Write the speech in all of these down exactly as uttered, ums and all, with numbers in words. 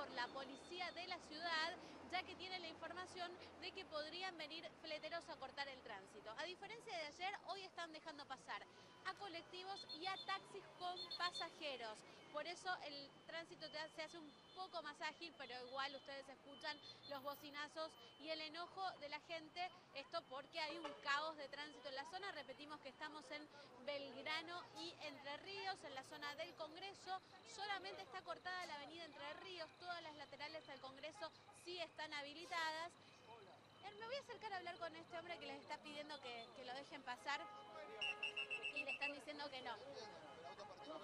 por la policía de la ciudad, ya que tienen la información de que podrían venir fleteros a cortar el tránsito. A diferencia de ayer, hoy están dejando pasar a colectivos y a taxis con pasajeros. Por eso el tránsito se hace un poco más ágil, pero igual ustedes escuchan los bocinazos y el enojo de la gente. Esto porque hay un caos de tránsito en la zona. Repetimos que estamos en Belgrano y Entre Ríos, en la zona del Congreso. Solamente está cortada la avenida Entre Ríos, todas las laterales al Congreso sí están habilitadas. Me voy a acercar a hablar con este hombre que les está pidiendo que, que lo dejen pasar y le están diciendo que no.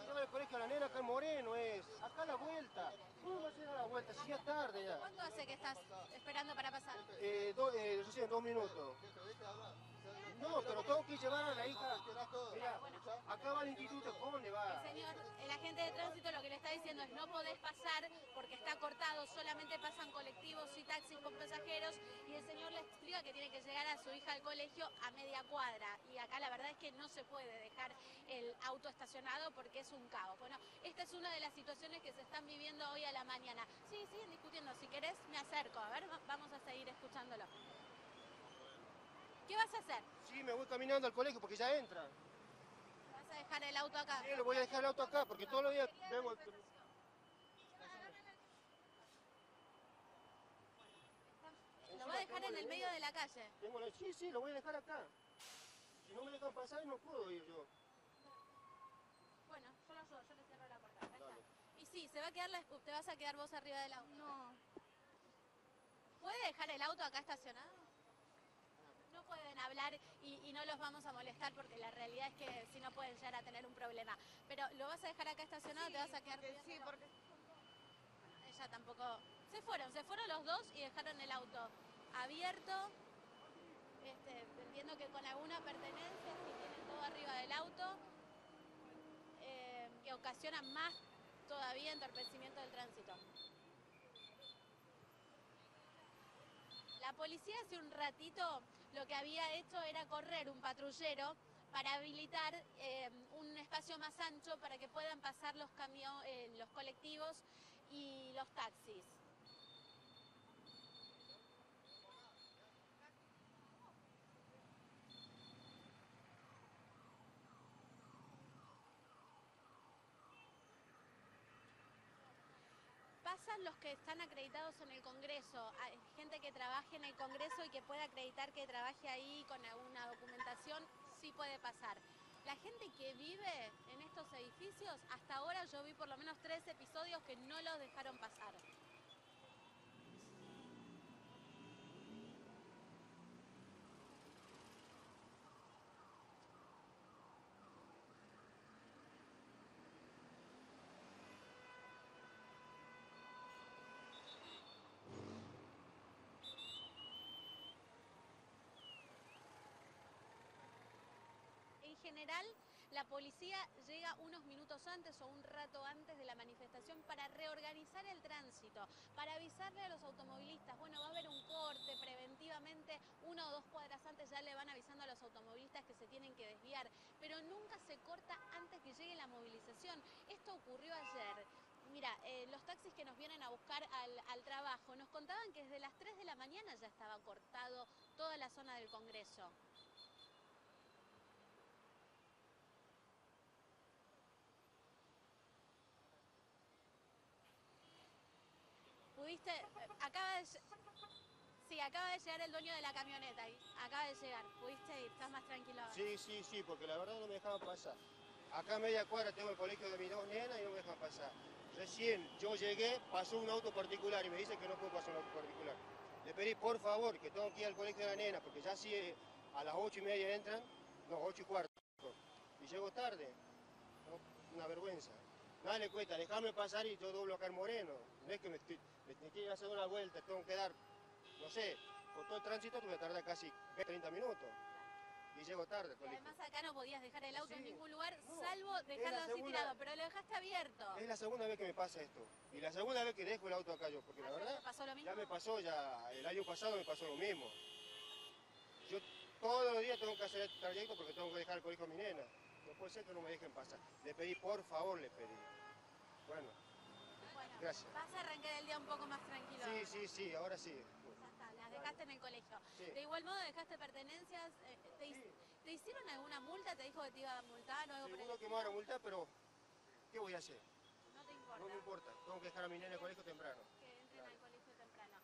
Yo al colegio a la nena acá en Moreno es, acá a la vuelta. ¿Cómo va a llegar a la vuelta? Si ya es tarde ya. ¿Cuánto hace que estás esperando para pasar? Eh, do, eh yo sé, en dos minutos. No, pero tengo que llevar a la hija. Mirá, acá va el instituto, ¿cómo le va? El señor, el agente de tránsito lo que le está diciendo es no podés pasar porque está cortado, solamente pasan colectivos y taxis con pasajeros, y el señor le explica que tiene que llegar a su hija al colegio a media cuadra, y acá la verdad es que no se puede dejar el auto estacionado porque es un caos. Bueno, esta es una de las situaciones que se están viviendo hoy a la mañana. Sí, siguen discutiendo, si querés me acerco, a ver, vamos a seguir escuchándolo. ¿Qué vas a hacer? Sí, me voy caminando al colegio porque ya entra. ¿Vas a dejar el auto acá? Sí, lo voy a dejar el auto acá porque todos los días vengo... ¿Lo va a dejar en el medio de la calle? Tengo la... Sí, sí, lo voy a dejar acá. Si no me dejan pasar no puedo ir yo. Bueno, yo lo ayudo, yo le cierro la puerta. Acá está. Y sí, se va a quedar la... ¿Te vas a quedar vos arriba del auto? No. ¿Puede dejar el auto acá estacionado? No pueden hablar y, y no los vamos a molestar porque la realidad es que si no pueden llegar a tener un problema. Pero ¿lo vas a dejar acá estacionado? Sí, ¿te vas a quedar? Porque, sí, porque... Bueno, ella tampoco... Se fueron, se fueron los dos y dejaron el auto abierto. Este, entiendo que con alguna pertenencia, si tienen todo arriba del auto, eh, que ocasiona más todavía entorpecimiento del tránsito. La policía hace un ratito lo que había hecho era correr un patrullero para habilitar eh, un espacio más ancho para que puedan pasar los camiones, eh, los colectivos y los taxis. Pasan los que están acreditados en el Congreso, hay gente que trabaje en el Congreso y que pueda acreditar que trabaje ahí con alguna documentación, sí puede pasar. La gente que vive en estos edificios, hasta ahora yo vi por lo menos tres episodios que no los dejaron pasar. En general, la policía llega unos minutos antes o un rato antes de la manifestación para reorganizar el tránsito, para avisarle a los automovilistas, bueno, va a haber un corte preventivamente, una o dos cuadras antes ya le van avisando a los automovilistas que se tienen que desviar, pero nunca se corta antes que llegue la movilización. Esto ocurrió ayer. Mira, eh, los taxis que nos vienen a buscar al, al trabajo nos contaban que desde las tres de la mañana ya estaba cortado toda la zona del Congreso. ¿Pudiste? Acaba de... Sí, acaba de llegar el dueño de la camioneta. Acaba de llegar. ¿Pudiste ir? ¿Estás más tranquilo ahora? Sí, sí, sí, porque la verdad no me dejaban pasar. Acá a media cuadra tengo el colegio de mis dos nenas y no me dejan pasar. Recién yo llegué, pasó un auto particular y me dicen que no puedo pasar un auto particular. Le pedí, por favor, que tengo que ir al colegio de la nena, porque ya si a las ocho y media entran, no, ocho y cuarto. Y llego tarde. ¿No? Una vergüenza. Dale cuenta, déjame pasar y yo doblo acá en Moreno. No es que me estoy... Me tengo que hacer una vuelta, tengo que dar, no sé, con todo el tránsito tuve que tardar casi treinta minutos. Y llego tarde. Y además acá no podías dejar el auto sí, en ningún lugar, no, salvo dejarlo así segunda, tirado, pero lo dejaste abierto. Es la segunda vez que me pasa esto. Y la segunda vez que dejo el auto acá yo, porque la verdad, pasó lo mismo? ya me pasó, ya el año pasado me pasó lo mismo. Yo todos los días tengo que hacer este trayecto porque tengo que dejar el colegio a mi nena. No puede ser que no me dejen pasar. Le pedí, por favor, le pedí. Bueno. Bueno. Gracias. ¿Vas a arrancar el día un poco más tranquilo? Sí, ahora? sí, sí, ahora sí. Ya está, las dejaste en el colegio. Sí. De igual modo dejaste pertenencias. ¿Te, sí. ¿Te hicieron alguna multa? ¿Te dijo que te iba a multar o algo? Seguro que me van a multar, pero ¿qué voy a hacer? No te importa. No me importa. Tengo que dejar a mi nena al colegio temprano. Que entren claro. al colegio temprano.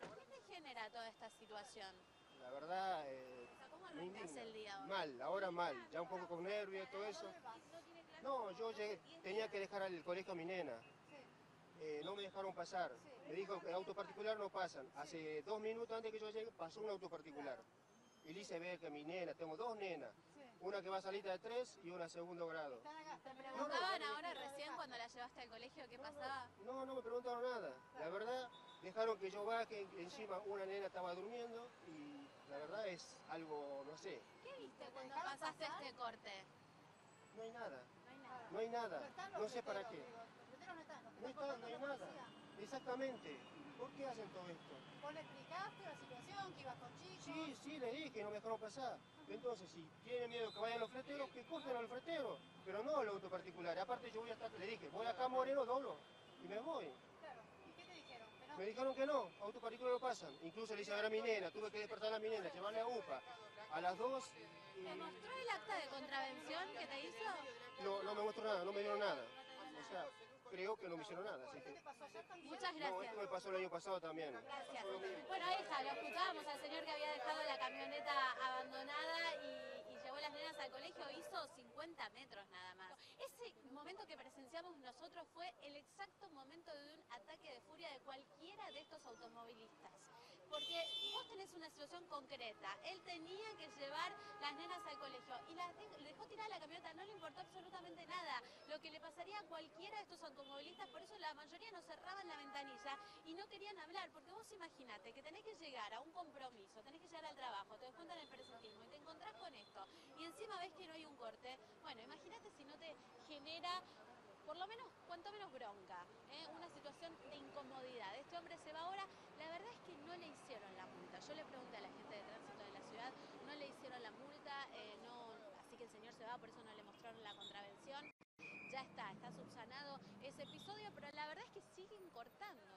¿Qué te genera toda esta situación? La verdad, eh, o sea, ¿cómo arrancás el día ahora? Mal, ahora mal, ya un poco con nervios y todo eso. No, yo llegué, tenía que dejar al colegio a mi nena, eh, no me dejaron pasar, me dijo que autos particulares no pasan. Hace dos minutos antes que yo llegue pasó un auto particular y le hice ver que mi nena, tengo dos nenas, una que va a salita de tres y una a segundo grado. ¿Te preguntaban ahora recién cuando la llevaste al colegio qué pasaba? No, no me preguntaron nada, la verdad. Dejaron que yo baje, encima una nena estaba durmiendo y la verdad es algo, no sé. ¿Qué viste cuando pasaste pasar? este corte? No hay nada. No hay nada. No hay nada. No, no sé para qué. Los no están, no está, no hay nada. Exactamente. ¿Por qué hacen todo esto? ¿Vos le explicaste la situación, que ibas con chicos? Sí, sí, le dije, no me dejaron pasar. Entonces, si tienen miedo que vayan los freteros, que corten a los freteros. Pero no a los autos particulares. Aparte yo voy a estar, le dije, voy acá a Moreno, dolo y me voy. Me dijeron que no, autos particulares no pasan. Incluso le hice ver a mi nena, tuve que despertar a mi nena, llevarle a UPA. A las dos... Y... ¿Te mostró el acta de contravención que te hizo? No, no me mostró nada, no me dieron nada. O sea, creo que no me hicieron nada. Así que... Muchas gracias. No, esto me pasó el año pasado también. Gracias. Bueno, hija, lo escuchábamos al señor que había dejado la camioneta abandonada y, y llevó las nenas al colegio, hizo cincuenta metros nada más. Ese momento que presenciamos nosotros fue el exacto momento de un ataque de furia de cualquiera de estos automovilistas. Porque vos tenés una situación concreta. Él tenía que llevar las nenas al colegio y las dejó, dejó tirada la camioneta, no le importó absolutamente nada. Lo que le pasaría a cualquiera de estos automovilistas, por eso la mayoría no cerraban la ventanilla y no querían hablar, porque vos imaginate que tenés que llegar a un compromiso, tenés que llegar al trabajo, te descuentan el presentismo y te encontrás con esto y encima ves que no hay un corte. Bueno, imagínate si no te genera por lo menos, cuanto menos bronca, ¿eh? Una situación de incomodidad. Este hombre se va ahora, la verdad es que no le hicieron la multa. Yo le pregunté a la gente de tránsito de la ciudad, no le hicieron la multa, eh, no, así que el señor se va, por eso no le mostraron la contravención. Ya está, está subsanado ese episodio, pero la verdad es que siguen cortando.